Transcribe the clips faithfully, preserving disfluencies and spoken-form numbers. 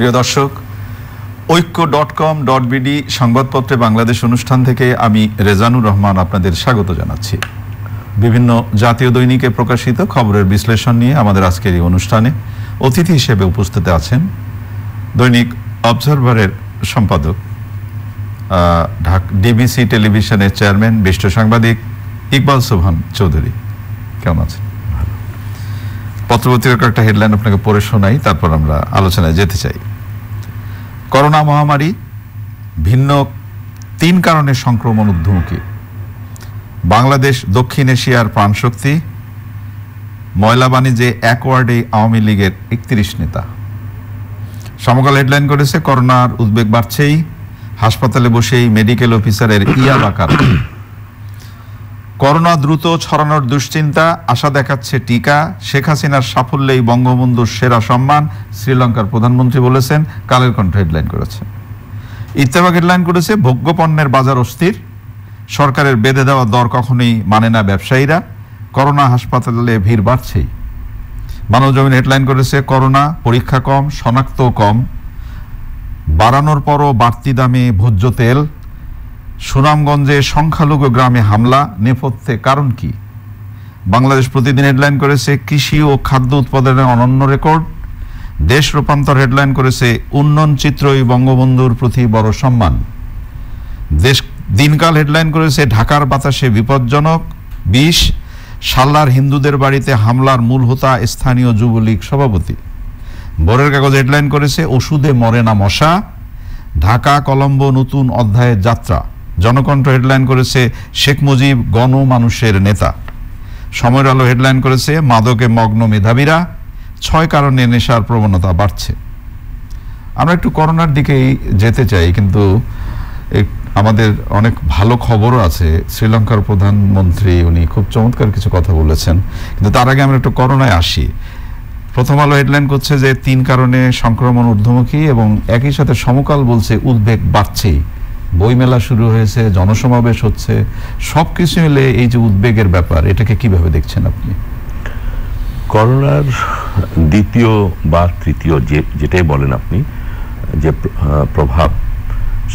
প্রিয় দর্শক, ঐক্য ডট কম ডট বিডি সংবাদপত্রে বাংলাদেশ অনুষ্ঠান থেকে আমি রেজানুর রহমান আপনাদের স্বাগত জানাচ্ছি। বিভিন্ন জাতীয় দৈনিকে প্রকাশিত খবরের বিশ্লেষণ নিয়ে আমাদের আজকের এই অনুষ্ঠানে অতিথি হিসেবে উপস্থিত আছেন দৈনিক অবজারভারের সম্পাদক, ডিবিসি টেলিভিশনের চেয়ারম্যান, বিশিষ্ট সাংবাদিক ইকবাল সোভান চৌধুরী। কেমন আছেন? পত্রপত্রিকার একটা হেডলাইন আপনাকে পড়ে শোনাই, তারপর আমরা আলোচনায় যেতে চাই। করোনা মহামারী ভিন্ন তিন কারণে সংক্রমণ ঊর্ধ্বমুখী। বাংলাদেশ দক্ষিণ এশিয়ার প্রাণশক্তি, ময়লা বাণিজ্যে এক ওয়ার্ডে আওয়ামী লীগের একত্রিশ নেতা। সমকাল হেডলাইন করেছে করোনার উদ্বেগ বাড়ছেই, হাসপাতালে বসেই মেডিকেল অফিসারের ইয়াবা কারণ। করোনা দ্রুত ছড়ানোর দুশ্চিন্তা, আশা দেখাচ্ছে টিকা। শেখ হাসিনার সাফল্যেই বঙ্গবন্ধুর সেরা সম্মান, শ্রীলঙ্কার প্রধানমন্ত্রী বলেছেন। কালের কণ্ঠ হেডলাইন করেছে। ইত্তেফাক হেডলাইন করেছে ভোগ্যপণ্যের বাজার অস্থির, সরকারের বেঁধে দেওয়া দর কখনোই মানে না ব্যবসায়ীরা। করোনা হাসপাতালে ভিড় বাড়ছেই। মানবজমিন হেডলাইন করেছে করোনা পরীক্ষা কম, শনাক্ত কম, বাড়ানোর পরও বাড়তি দামে ভোজ্য তেল। সুনামগঞ্জে সংখ্যালঘু গ্রামে হামলা, নেপথ্যে কারণ কি? বাংলাদেশ প্রতিদিন হেডলাইন করেছে কৃষি ও খাদ্য উৎপাদনের অনন্য রেকর্ড। দেশ রূপান্তর হেডলাইন করেছে উন্নয়ন চিত্রই বঙ্গবন্ধুর প্রতি বড় সম্মান। দেশ দিনকাল হেডলাইন করেছে ঢাকার বাতাসে বিপজ্জনক বিষ, সাল্লার হিন্দুদের বাড়িতে হামলার মূল হোতা স্থানীয় যুবলীগ সভাপতি। ভোরের কাগজ হেডলাইন করেছে ওষুধে মরে না মশা, ঢাকা কলম্বো নতুন অধ্যায়ের যাত্রা। জনকণ্ঠ হেডলাইন করেছে শেখ মুজিব গণমানুষের নেতা। সময়ের আলো হেডলাইন করেছে মাদকে মগ্ন মেধাবীরা, ছয় কারণে নেশার প্রবণতা বাড়ছে। আমরা একটু করোনার দিকেই যেতে চাই, কিন্তু আমাদের অনেক ভালো খবরও আছে। শ্রীলঙ্কার প্রধানমন্ত্রী উনি খুব চমৎকার কিছু কথা বলেছেন, কিন্তু তার আগে আমরা একটু করোনায় আসি। প্রথম আলো হেডলাইন করছে যে তিন কারণে সংক্রমণ ঊর্ধ্বমুখী, এবং একই সাথে সমকাল বলছে উদ্বেগ বাড়ছেই। বইমেলা শুরু হয়েছে, জনসমাবেশ হচ্ছে, সব কিছু মিলে এই যে উদ্বেগের ব্যাপার, এটাকে কিভাবে দেখছেন আপনি? করোনার দ্বিতীয় বা তৃতীয় যে যেটাই বলেন আপনি, যে প্রভাব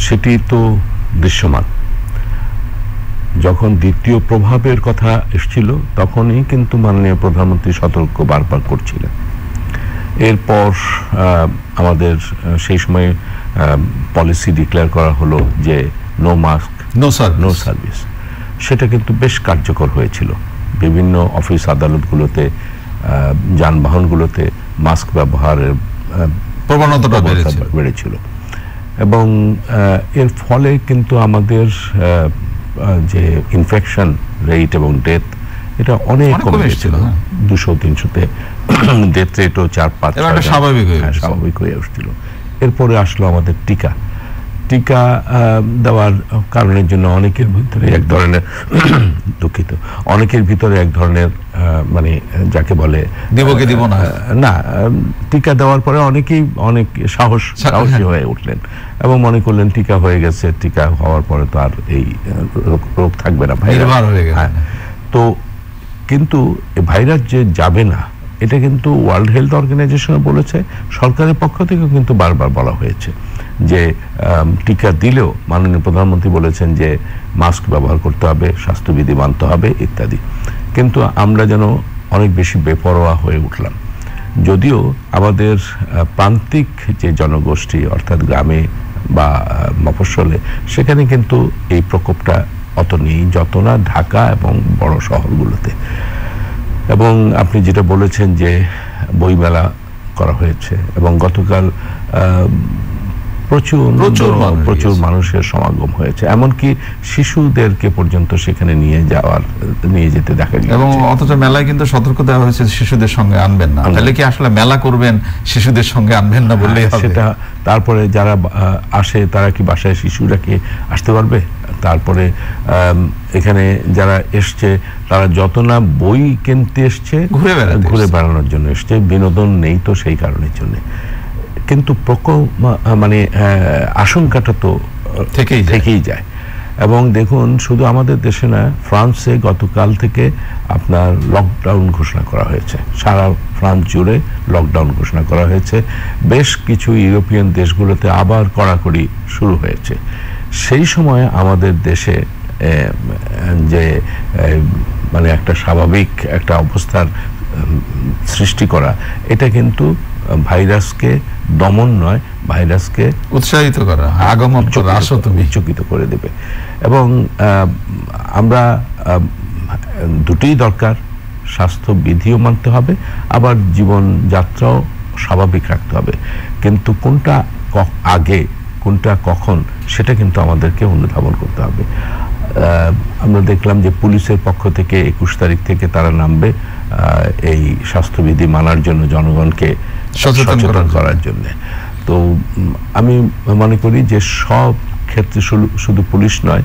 সেটি তো দৃশ্যমান। যখন দ্বিতীয় প্রভাবের কথা এসেছিল তখনই কিন্তু মাননীয় প্রধানমন্ত্রী সতর্ক বারবার করছিলেন। এরপর আমাদের সেই সময়ে পলিসি ডিক্লেয়ার করা হলো যে no mask no no service. সেটা কিন্তু বেশ কার্যকর হয়েছিল। বিভিন্ন অফিস আদালতগুলোতে, যানবাহনগুলোতে মাস্ক ব্যবহারের প্রবণতাটা বেড়েছিল, এবং এর ফলে কিন্তু আমাদের যে ইনফেকশন রেট এবং ডেথ এটা অনেক কমেছিল। দুশো তিনশোতে ডেথ রেটও চার পাঁচ স্বাভাবিক স্বাভাবিক হয়ে আসছিল। এরপরে আসলো আমাদের টিকা। টিকা দেওয়ার কারণের জন্য অনেকের ভিতরে এক ধরনের দুঃখিত অনেকের ভিতরে এক ধরনের মানে যাকে বলে দেবকে দেব না না টিকা দেওয়ার পরে অনেকেই অনেক সাহস সাহসী হয়ে উঠলেন এবং মনে করলেন টিকা হয়ে গেছে, টিকা হওয়ার পরে তো আর এই রোগ থাকবে না, ভাইরাস হয়ে গেছে। তো কিন্তু ভাইরাস যে যাবে না এটা কিন্তু ওয়ার্ল্ড হেলথ অর্গানাইজেশনও বলেছে, সরকারের পক্ষ থেকেও কিন্তু বারবার বলা হয়েছে যে টিকা দিলেও মাননীয় প্রধানমন্ত্রী বলেছেন যে মাস্ক ব্যবহার করতে হবে, স্বাস্থ্যবিধি মানতে হবে ইত্যাদি। কিন্তু আমরা যেন অনেক বেশি বেপরোয়া হয়ে উঠলাম। যদিও আমাদের প্রান্তিক যে জনগোষ্ঠী অর্থাৎ গ্রামে বা মফস্বলে, সেখানে কিন্তু এই প্রকোপটা অত নেই যত না ঢাকা এবং বড় শহরগুলোতে। এবং আপনি যেটা বলেছেন যে বইমেলা করা হয়েছে এবং গতকাল প্রচুর প্রচুর মানুষের সমাগম হয়েছে, এমনকি শিশুদেরকে পর্যন্ত সেখানে নিয়ে যাওয়ার নিয়ে যেতে দেখা গেছে। এবং অথচ মেলায় কিন্তু সতর্ক দেওয়া হয়েছে শিশুদের সঙ্গে আনবেন না। তাহলে কি আসলে মেলা করবেন শিশুদের সঙ্গে আনবেন না বললেই হবে? সেটা তারপরে যারা আসে তারা কি বাসায় শিশুরা কি আসতে পারবে? তারপরে এখানে যারা এসছে তারা যত না বই কিনতে এসছে, ঘুরে বেড়াতে ঘুরে বেড়ানোর জন্য এসছে, বিনোদন নেই তো সেই কারণের জন্য। কিন্তু প্রকোপ মানে আশঙ্কাটা তো থেকেই থেকেই যায়। এবং দেখুন শুধু আমাদের দেশে না, ফ্রান্সে গতকাল থেকে আপনার লকডাউন ঘোষণা করা হয়েছে, সারা ফ্রান্স জুড়ে লকডাউন ঘোষণা করা হয়েছে। বেশ কিছু ইউরোপিয়ান দেশগুলোতে আবার কড়াকড়ি শুরু হয়েছে। সেই সময় আমাদের দেশে যে মানে একটা স্বাভাবিক একটা অবস্থার সৃষ্টি করা, এটা কিন্তু ভাইরাসকে দমন নয়, ভাইরাসকে উৎসাহিত করা, আগমন বিচকিত করে দেবে। এবং আমরা দুটি দরকার, স্বাস্থ্যবিধিও মানতে হবে, আবার জীবনযাত্রাও স্বাভাবিক রাখতে হবে, কিন্তু কোনটা আগে কোনটা কখন সেটা কিন্তু আমাদেরকে অনুধাবন করতে হবে। আমরা দেখলাম যে পুলিশের পক্ষ থেকে একুশ তারিখ থেকে তারা নামবে এই স্বাস্থ্যবিধি মানার জন্য, জনগণকে সচেতন করার জন্য। তো আমি মনে করি যে সব ক্ষেত্রে, শুধু পুলিশ নয়,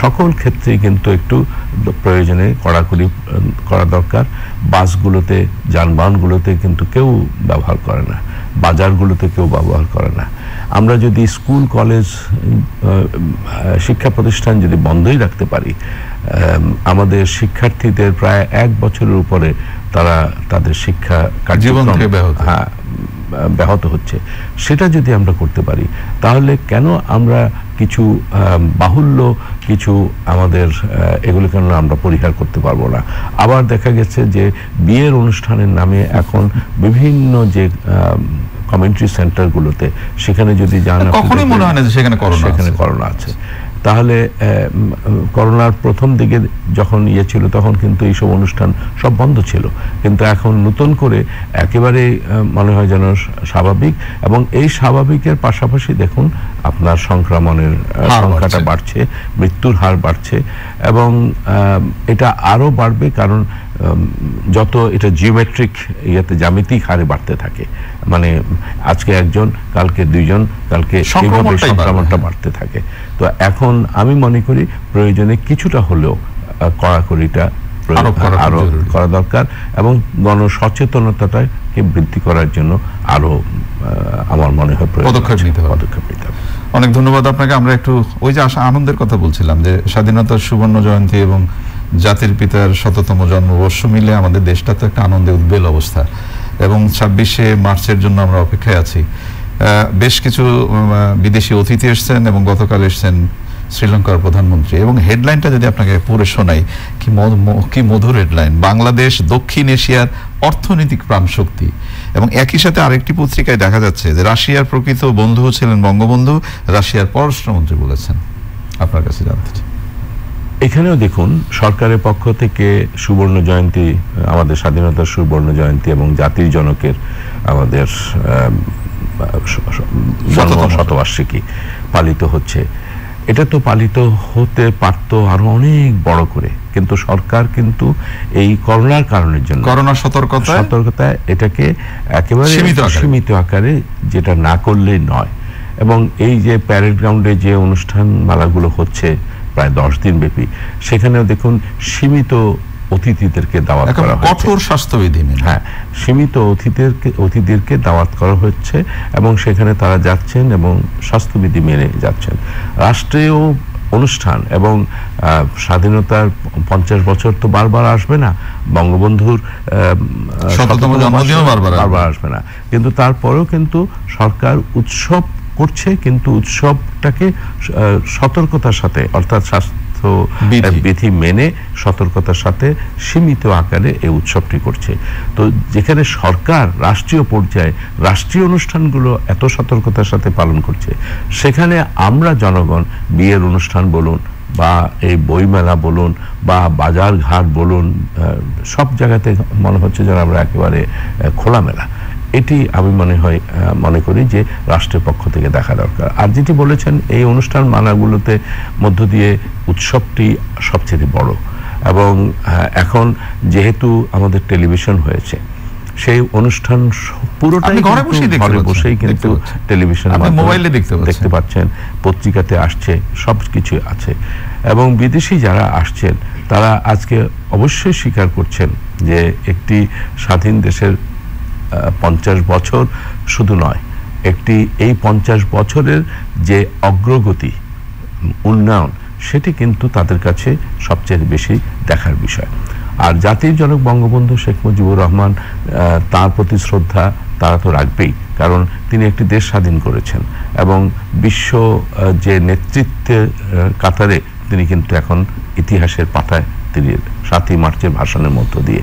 সকল ক্ষেত্রে কিন্তু একটু প্রয়োজনে কড়াকড়ি করা দরকার। বাসগুলোতে, যানবাহনগুলোতে কিন্তু কেউ ব্যবহার করে না, বাজারগুলোতে কেউ ব্যবহার করে না। আমরা যদি স্কুল, কলেজ, শিক্ষা প্রতিষ্ঠান যদি বন্ধই রাখতে পারি, আমাদের শিক্ষার্থীদের প্রায় এক বছরের উপরে তারা তাদের শিক্ষা কার্যক্রম হ্যাঁ ব্যাহত হচ্ছে, সেটা যদি আমরা করতে পারি, তাহলে কেন আমরা কিছু বাহুল্য কিছু আমাদের এগুলো কেন আমরা পরিহার করতে পারবো না? আবার দেখা গেছে যে বিয়ের অনুষ্ঠানের নামে এখন বিভিন্ন যে কমিউনিটি সেন্টারগুলোতে, সেখানে যদি যান, কখনোই মনে হয় না যে সেখানে করোনা আছে। তাহলে করোনার প্রথম দিকে যখন ইয়ে ছিল তখন কিন্তু এইসব অনুষ্ঠান সব বন্ধ ছিল, কিন্তু এখন নতুন করে একেবারে মনে হয় যেন স্বাভাবিক। এবং এই স্বাভাবিকের পাশাপাশি দেখুন আপনার সংক্রমণের সংখ্যাটা বাড়ছে, মৃত্যুর হার বাড়ছে, এবং এটা আরও বাড়বে, কারণ যত এটা জিওমেট্রিক ইয়েতে জ্যামিতিক হারে বাড়তে থাকে, মানে আজকে একজন, কালকে দুইজন, কালকে এইভাবে সংক্রমণটা বাড়তে থাকে। তো এখন আমি মনে করি প্রয়োজনে কিছুটা হলেও কড়াকড়িটা আরো করা দরকার, এবং গণসচেতনতাটাকে বৃদ্ধি করার জন্য আরো আমার মনে হয় পদক্ষেপ নিতে হবে। অনেক ধন্যবাদ আপনাকে। আমরা একটু ওই যে আশা আনন্দের কথা বলছিলাম যে স্বাধীনতার সুবর্ণ জয়ন্তী এবং জাতির পিতার শততম জন্মবর্ষ মিলে আমাদের দেশটা তো একটা আনন্দে উদ্বেল অবস্থা, এবং ছাব্বিশে মার্চের জন্য আমরা অপেক্ষায় আছি। বেশ কিছু বিদেশি অতিথি এসছেন এবং গতকাল এসছেন শ্রীলঙ্কার প্রধানমন্ত্রী, এবং হেডলাইনটা যদি আপনাকে পড়ে শোনাই, কি কি মধুর হেডলাইন! বাংলাদেশ দক্ষিণ এশিয়ার অর্থনৈতিক প্রাণশক্তি। এবং একই সাথে আরেকটি পত্রিকায় দেখা যাচ্ছে যে রাশিয়ার প্রকৃত বন্ধু ছিলেন বঙ্গবন্ধু, রাশিয়ার পররাষ্ট্রমন্ত্রী বলেছেন। আপনার কাছে জানতে চাই, এখানেও দেখুন সরকারের পক্ষ থেকে সুবর্ণ জয়ন্তী, আমাদের স্বাধীনতার সুবর্ণ জয়ন্তী এবং জাতির জনকের আমাদের শতবার্ষিকী পালিত হচ্ছে। এটা তো পালিত হতে পারত আরো অনেক বড় করে, কিন্তু সরকার কিন্তু এই করোনার কারণের জন্য, করোনা সতর্কতা সতর্কতা এটাকে একেবারে সীমিত আকারে, যেটা না করলেই নয়। এবং এই যে প্যারেড গ্রাউন্ডে যে অনুষ্ঠান মালাগুলো হচ্ছে প্রায় দশ দিন ব্যাপী, সেখানেও দেখুন সীমিত অতিথিদেরকে দাওয়াত করা হচ্ছে, কঠোর স্বাস্থ্যবিধি মেনে। হ্যাঁ, সীমিত অতিথিদেরকে অতিথিদেরকে দাওয়াত করা হচ্ছে এবং সেখানে তারা যাচ্ছেন এবং স্বাস্থ্যবিধি মেনে যাচ্ছেন। রাষ্ট্রীয় অনুষ্ঠান এবং স্বাধীনতার পঞ্চাশ বছর তো বারবার আসবে না, বঙ্গবন্ধুর শততম জন্মদিনও বারবার আসবে না, কিন্তু তারপরেও কিন্তু সরকার উৎসব করছে, কিন্তু উৎসবটাকে সতর্কতার সাথে, অর্থাৎ স্বাস্থ্য বিধি মেনে সতর্কতার সাথে সীমিত আকারে এই উৎসবটি করছে। তো যেখানে সরকার রাষ্ট্রীয় পর্যায়ে রাষ্ট্রীয় অনুষ্ঠানগুলো এত সতর্কতার সাথে পালন করছে, সেখানে আমরা জনগণ বিয়ের অনুষ্ঠান বলুন বা এই বইমেলা বলুন বা বাজার ঘাট বলুন, সব জায়গাতে মনে হচ্ছে যেন আমরা একেবারে খোলামেলা। এটি আমি মনে হয় মনে করি যে রাষ্ট্রের পক্ষ থেকে দেখা দরকার। আর যেটি বলেছেন এই অনুষ্ঠান মানাগুলোতে মধ্য দিয়ে উৎসবটি সবচেয়ে বড়, এবং এখন যেহেতু আমাদের টেলিভিশন হয়েছে, সেই অনুষ্ঠান পুরোটাই ঘরে বসেই কিন্তু টেলিভিশন, মোবাইলে দেখতে পাচ্ছেন, পত্রিকাতে আসছে, সব কিছু আছে। এবং বিদেশি যারা আসছেন তারা আজকে অবশ্যই স্বীকার করছেন যে একটি স্বাধীন দেশের পঞ্চাশ বছর শুধু নয়, একটি এই পঞ্চাশ বছরের যে অগ্রগতি, উন্নয়ন, সেটি কিন্তু তাদের কাছে সবচেয়ে বেশি দেখার বিষয়। আর জাতির জনক বঙ্গবন্ধু শেখ মুজিবুর রহমান তার প্রতি শ্রদ্ধা তারা তো রাখবেই, কারণ তিনি একটি দেশ স্বাধীন করেছেন এবং বিশ্ব যে নেতৃত্বের কাতারে তিনি কিন্তু এখন ইতিহাসের পাতায় তিনি সাতই মার্চের ভাষণের মধ্য দিয়ে।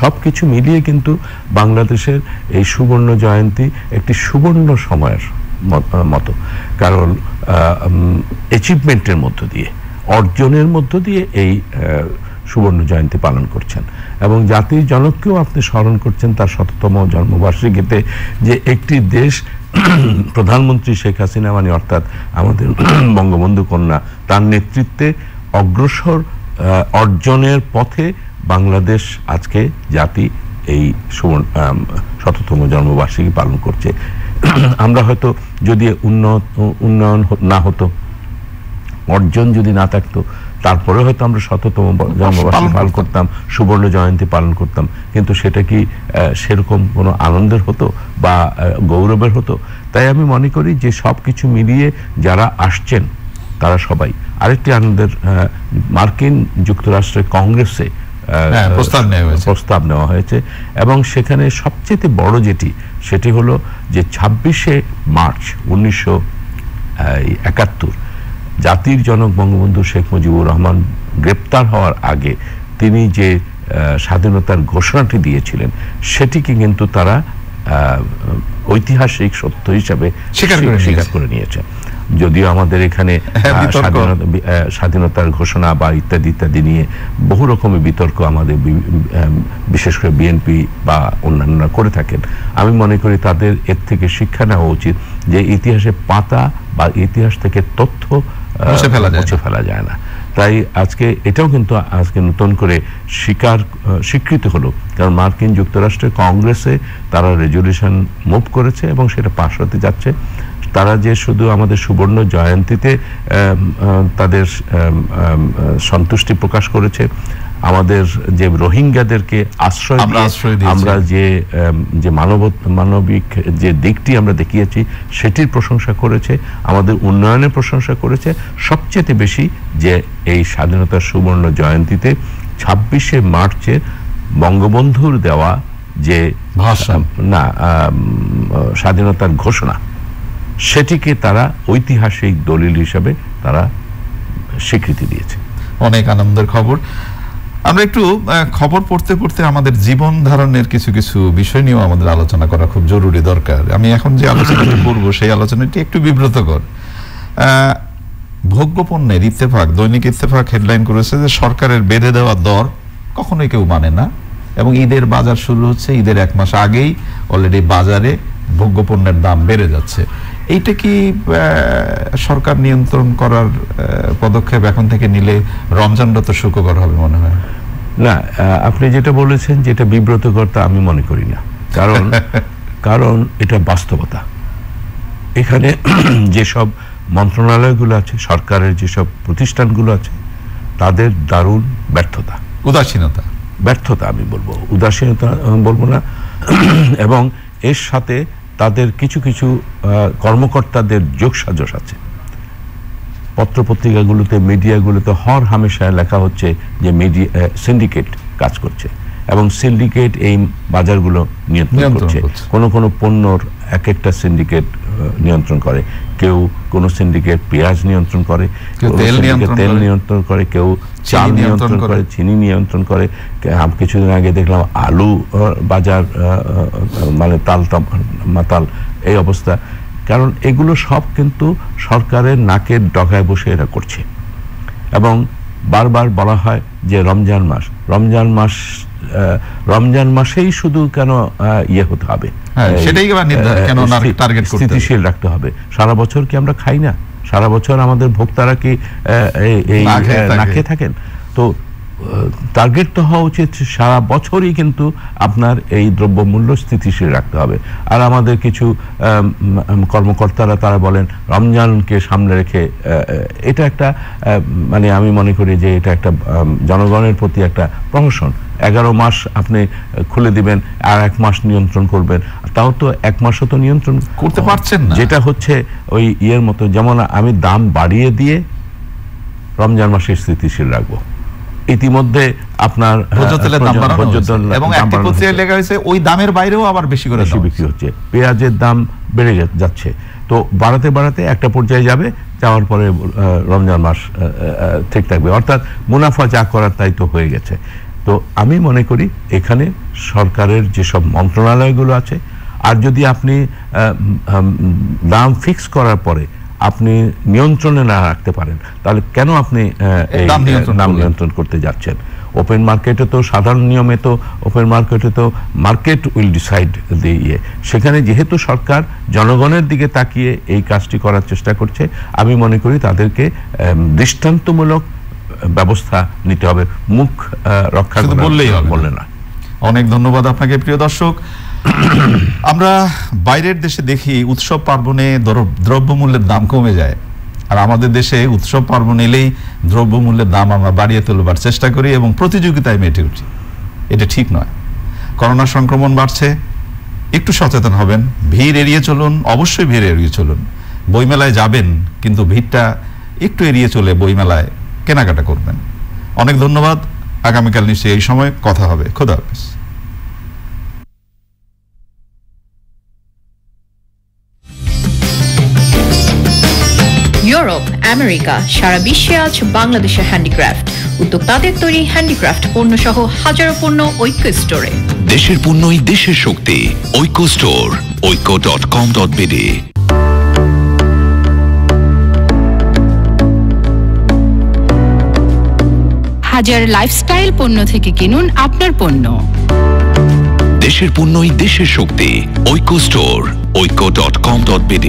সব কিছু মিলিয়ে কিন্তু বাংলাদেশের এই সুবর্ণ জয়ন্তী একটি সুবর্ণ সময়ের মতো, কারণ অ্যাচিভমেন্টের মধ্য দিয়ে, অর্জনের মধ্য দিয়ে এই সুবর্ণ জয়ন্তী পালন করছেন এবং জাতির জনককেও আপনি স্মরণ করছেন তার শততম জন্মবার্ষিকীতে, যে একটি দেশ প্রধানমন্ত্রী শেখ হাসিনা মানে অর্থাৎ আমাদের বঙ্গবন্ধু কন্যা তার নেতৃত্বে অগ্রসর অর্জনের পথে বাংলাদেশ আজকে জাতি এই শততম জন্মবার্ষিকী পালন করছে। আমরা হয়তো যদি উন্নয়ন না হতো, অর্জন যদি না থাকতো, তারপরে হয়তো আমরা শততম জন্মবার্ষিকী পালন করতাম, সুবর্ণ জয়ন্তী পালন করতাম, কিন্তু সেটা কি সেরকম কোনো আনন্দের হতো বা গৌরবের হতো? তাই আমি মনে করি যে সব কিছু মিলিয়ে যারা আসছেন তারা সবাই। আরেকটি আনন্দের, মার্কিন যুক্তরাষ্ট্রের কংগ্রেসে প্রস্তাব নেওয়া হয়েছে এবং সেখানে সবচেয়ে বড় যেটি সেটি হলো যে ছাব্বিশে মার্চ উনিশশো একাত্তর জাতির জনক বঙ্গবন্ধু শেখ মুজিবুর রহমান গ্রেপ্তার হওয়ার আগে তিনি যে স্বাধীনতার ঘোষণাটি দিয়েছিলেন সেটিকে কিন্তু তারা ঐতিহাসিক সত্য হিসাবে স্বীকার করে নিয়েছে। যদিও আমাদের এখানে স্বাধীনতার ঘোষণা বা ইত্যাদি ইত্যাদি নিয়ে বহু রকমের বিতর্ক আমাদের বিশেষ করে বিএনপি বা অন্যান্যরা করে থাকেন, আমি মনে করি তাদের এর থেকে শিক্ষা নেওয়া উচিত যে ইতিহাসে পাতা বা ইতিহাস থেকে তথ্য মুছে ফেলা যায় না। তাই আজকে এটাও কিন্তু আজকে নতুন করে স্বীকার স্বীকৃত হলো, কারণ মার্কিন যুক্তরাষ্ট্রের কংগ্রেসে তারা রেজলিউশন মুভ করেছে এবং সেটা পাশ হতে যাচ্ছে। তারা যে শুধু আমাদের সুবর্ণ জয়ন্তীতে তাদের সন্তুষ্টি প্রকাশ করেছে, আমাদের যে রোহিঙ্গাদেরকে আশ্রয় আমরা যে যে মানব মানবিক যে দিকটি আমরা দেখিয়েছি সেটির প্রশংসা করেছে, আমাদের উন্নয়নের প্রশংসা করেছে, সবচেয়ে বেশি যে এই স্বাধীনতার সুবর্ণ জয়ন্তীতে ছাব্বিশে মার্চে বঙ্গবন্ধুর দেওয়া যে না স্বাধীনতার ঘোষণা সেটিকে তারা ঐতিহাসিক দলিল হিসাবে তারা স্বীকৃতি দিয়েছে। অনেক আনন্দের খবর। আমরা একটু খবর পড়তে পড়তে আমাদের জীবন ধারণের কিছু কিছু বিষয় নিয়েও আমাদের আলোচনা করা খুব জরুরি দরকার। আমি এখন যে আলোচনাটি করবো সেই আলোচনাটি একটু বিব্রতকর। ভোগ্যপণ্যের, ইত্তেফাক, দৈনিক ইত্তেফাক হেডলাইন করেছে যে সরকারের বেঁধে দেওয়া দর কখনোই কেউ মানে না এবং ঈদের বাজার শুরু হচ্ছে ঈদের এক মাস আগেই অলরেডি বাজারে ভোগ্যপণ্যের দাম বেড়ে যাচ্ছে। এইটা কি সরকার নিয়ন্ত্রণ করার পদক্ষেপ এখন থেকে নিলে রমজানটা তো সুখকর হবে মনে হয় না? আপনি যেটা বলেছেন যেটা বিব্রতকর তা আমি মনে করি না, কারণ কারণ এটা বাস্তবতা। এখানে যেসব মন্ত্রণালয়গুলো আছে, সরকারের যেসব প্রতিষ্ঠানগুলো আছে, তাদের দারুণ ব্যর্থতা, উদাসীনতা, ব্যর্থতা আমি বলবো, উদাসীনতা বলবো না। এবং এর সাথে তাদের কিছু কিছু কর্মকর্তাদের যোগসাজশ আছে। পত্রপত্রিকাগুলোতে, মিডিয়াগুলোতে হর হামেশায় লেখা হচ্ছে যে মিডিয়া সিন্ডিকেট কাজ করছে এবং সিন্ডিকেট এই বাজারগুলো নিয়ন্ত্রণ করছে। কোনো কোনো পণ্যর এক একটা সিন্ডিকেট নিয়ন্ত্রণ করে, কেউ কোনো সিন্ডিকেট পেঁয়াজ নিয়ন্ত্রণ করে, কেউ তেল নিয়ন্ত্রণ করে, কেউ চাল নিয়ন্ত্রণ করে, চিনি নিয়ন্ত্রণ করে। কিছুদিন আগে দেখলাম আলু বাজার মানে তাল মাতাল এই অবস্থা, কারণ এগুলো সব কিন্তু সরকারের নাকের ডগায় বসে এরা করছে। এবং বারবার বলা হয় যে রমজান মাস, রমজান মাস রমজান মাসেই শুধু কেন ইয়ে হতে হবে, স্থিতিশীল রাখতে হবে? সারা বছর কি আমরা খাই না? সারা বছর আমাদের ভোক্তারা কি না খেয়ে থাকেন? তো টার্গেট তো হওয়া উচিত সারা বছরই কিন্তু আপনার এই দ্রব্যমূল্য স্থিতিশীল রাখতে হবে। আর আমাদের কিছু কর্মকর্তারা তারা বলেন রমজানকে সামনে রেখে, এটা একটা মানে আমি মনে করি যে এটা একটা জনগণের প্রতি একটা প্রহসন। এগারো মাস আপনি খুলে দিবেন আর এক মাস নিয়ন্ত্রণ করবেন, তাও তো এক মাসও তো নিয়ন্ত্রণ করতে পারছেন না। যেটা হচ্ছে ওই ইয়ের মতো, যেমন আমি দাম বাড়িয়ে দিয়ে রমজান মাসে স্থিতিশীল রাখবো, ইতিমধ্যে আপনার ওই দামের বাইরেও আবার বেশি করে বিক্রি হচ্ছে, পেঁয়াজের দাম বেড়ে যাচ্ছে। তো বাড়াতে বাড়াতে একটা পর্যায়ে যাবে, যাওয়ার পরে রমজান মাস ঠিক থাকবে, অর্থাৎ মুনাফা যা করার তাই তো হয়ে গেছে। তো আমি মনে করি এখানে সরকারের যেসব মন্ত্রণালয়গুলো আছে, আর যদি আপনি দাম ফিক্স করার পরে আপনি নিয়ন্ত্রণে না রাখতে পারেন, তাহলে কেন আপনি দাম নিয়ন্ত্রণ করতে যাচ্ছেন? ওপেন মার্কেটে তো সাধারণ নিয়মে তো ওপেন মার্কেটে তো মার্কেট উইল ডিসাইড দিয়ে, সেখানে যেহেতু সরকার জনগণের দিকে তাকিয়ে এই কাজটি করার চেষ্টা করছে, আমি মনে করি তাদেরকে দৃষ্টান্তমূলক ব্যবস্থা নিতে হবে, মুখ রক্ষা বললেই বললে না। অনেক ধন্যবাদ আপনাকে। প্রিয় দর্শক, আমরা বাইরের দেশে দেখি উৎসব পার্বণে দ্রব্যমূল্যের দাম কমে যায়, আর আমাদের দেশে উৎসব পার্বণ এলেই দ্রব্যমূল্যের দাম আমরা বাড়িয়ে তুলবার চেষ্টা করি এবং প্রতিযোগিতায় মেতে উঠি। এটা ঠিক নয়। করোনা সংক্রমণ বাড়ছে, একটু সচেতন হবেন, ভিড় এড়িয়ে চলুন, অবশ্যই ভিড় এড়িয়ে চলুন। বইমেলায় যাবেন, কিন্তু ভিড়টা একটু এড়িয়ে চলে বইমেলায় কেনাকাটা করবেন। অনেক ধন্যবাদ। আগামীকাল নিশ্চয়ই এই সময় কথা হবে। খোদা হাফেজ। ইউরোপ, আমেরিকা, সারা বিশ্বে আজ বাংলাদেশের হ্যান্ডিক্রাফট উদ্যোক্তাদের তৈরি হ্যান্ডিক্রাফট পণ্য সহ হাজারো পণ্য ঐক্য স্টোরে। দেশের পণ্যই দেশের শক্তি। Oikko store, oikko dot com dot b d। হাজার লাইফস্টাইল পণ্য থেকে কিনুন আপনার পণ্য। দেশের পণ্যই দেশের শক্তি। Oikko store, oikko dot com dot b d।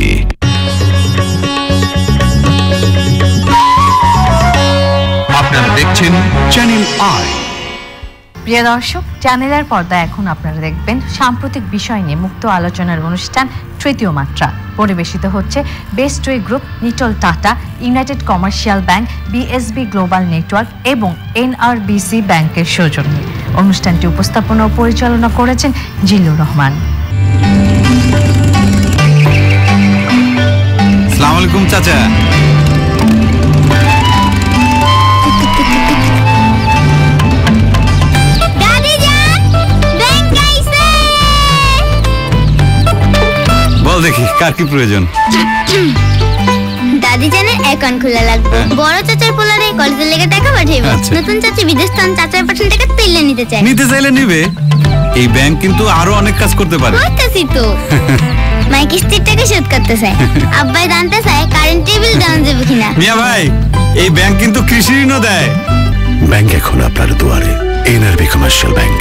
আপনারা দেখছেন চ্যানেল আই। প্রিয় দর্শক, চ্যানেল আই পর্দায় এখন আপনারা দেখবেন সাম্প্রতিক বিষয় নিয়ে মুক্ত আলোচনার অনুষ্ঠান তৃতীয় মাত্রা। পরিবেশিত হচ্ছে best way group, Nitol Tata, United commercial bank, BSB global network এবং এনআরবিসি ব্যাংকের সৌজন্যে। অনুষ্ঠানটি উপস্থাপনা ও পরিচালনা করেছেন জিল্লুর রহমান। আসসালামু আলাইকুম চাচা। দেখি কার কি প্রয়োজন। দাদি জানের অ্যাকাউন্ট খোলা লাগবে, বড় চাচার পোলারে কলেজে লেগে টাকা পাঠাইবো। নতুন চাচা বিদেশ থেকে চাচার পাঠানো টাকা পেলে নিতে চায়, নিতে চাইলে নেবে। এই ব্যাংক কিন্তু আরো অনেক কাজ করতে পারে। করতেছি তো, মাই কিস্তির টাকা শোধ করতে চায়, আব্বাই জানতে চায় কারেন্ট বিল দেওয়া যাবে কিনা। মিয়া ভাই, এই ব্যাংক কিন্তু কৃষি ঋণও দেয়। ব্যাংক এখন আপনার দুয়ারে। NRB commercial bank,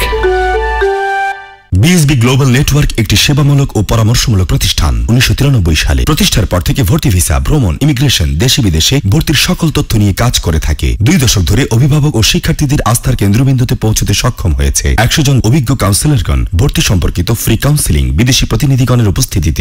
BSB global network একটি সেবামূলক ও পরামর্শমূলক প্রতিষ্ঠান। উনিশশো তিরানব্বই সালে প্রতিষ্ঠার পর থেকে ভর্তি ভিসা, ভ্রমণ, ইমিগ্রেশন, দেশে বিদেশে ভর্তির সকল তথ্য নিয়ে কাজ করে থাকে। দুই দশক ধরে অভিভাবক ও শিক্ষার্থীদের আস্থার কেন্দ্রবিন্দুতে পৌঁছতে সক্ষম হয়েছে। একশো জন অভিজ্ঞ কাউন্সিলরগণ, ভর্তি সম্পর্কিত ফ্রি কাউন্সিলিং, বিদেশি প্রতিনিধিগণের উপস্থিতিতে।